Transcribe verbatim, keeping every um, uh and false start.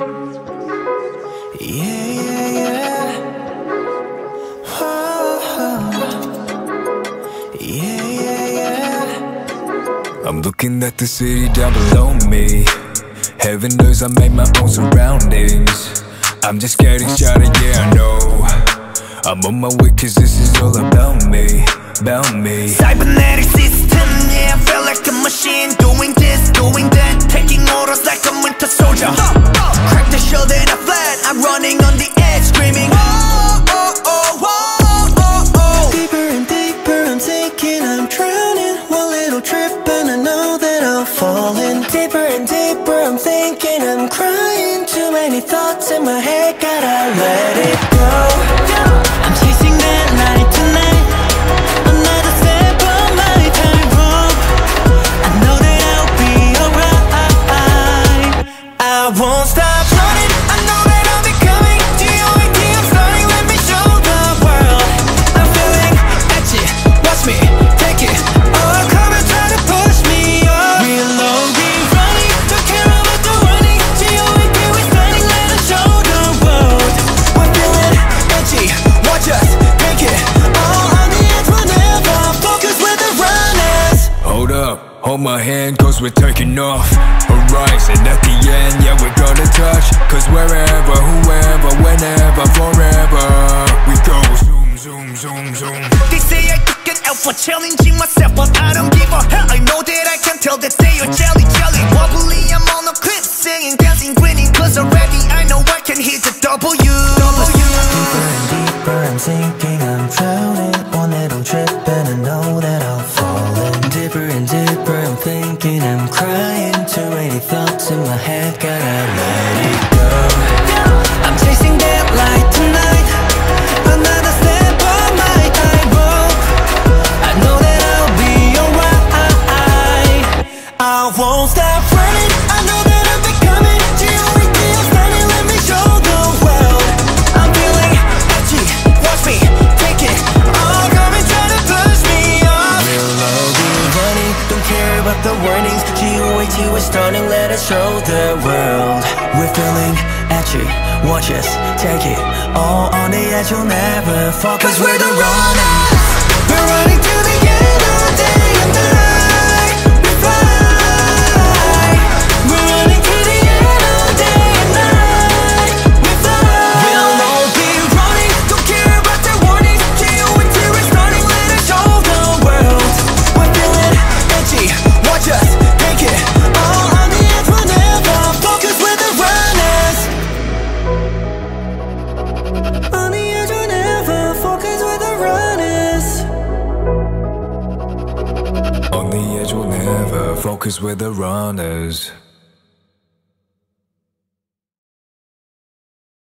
Yeah, yeah, yeah. Oh, yeah, yeah, yeah. I'm looking at the city down below me. Heaven knows I make my own surroundings. I'm just getting started, yeah, I know. I'm on my way cause this is all about me, about me. Cybernetic system, yeah, I feel like a machine. Doing this, doing that, taking orders like a winter soldier. Crack the shield and I fled, I'm running on the edge, screaming oh, oh, oh, oh, oh, oh. Deeper and deeper I'm sinking, I'm drowning. One little trip and I know that I'll fall in. Deeper and deeper I'm thinking, I'm crying. Too many thoughts in my head, gotta let it go. I'm chasing that light tonight, another step on my time road. I know that I'll be alright. I won't stop running, I know that I'll be coming. Do you only think I'm starting? Let me show the world I'm feeling at you, watch me, take it. Oh, come and try to push me up. Reloading, running, don't care about the warning. Do you only think we're starting? Let us show the world we're feeling at you, watch us, take it. Oh, on the edge, we'll never focus with the runners. Hold up, hold my hand, cause we're taking off. Alright, and at the end, yeah, we're gonna touch. Cause wherever, whoever, whenever, forever, we go zoom, zoom, zoom, zoom. They say I could get out for challenging myself, but I don't give a hell. I know that I can tell that they are jelly, jelly. Wobbly, I'm on a clip, singing, dancing, grinning. Cause already I know I can hit the W. Deeper and deeper, I'm sinking, I'm drowning. One little trip and I know that I'll fall in. Deeper and deeper, I'm thinking, I'm crying. Too many thoughts in my head, gotta let it go. I'm chasing that light tonight, another step on my tightrope. I know that I'll be alright. I won't stop running, I know that I'm becoming. Do you only think I'm standing? Let me show the world I'm feeling edgy, watch me, take it. Oh, come and try to push me off. Real low, running, don't care about the warnings. G O A T, we're starting, let us show the world we're feeling at you, watch us, take it. All on the edge, you'll never fall. Cause, Cause we're the runners. We're running to the end of the day and the night. We fly. We're running to the end of the day and night. We fly. We'll all be running, don't care about the warnings. G O A T, we're starting, let us show the world we're feeling edgy, watch us. On the edge, we'll never focus with the runners.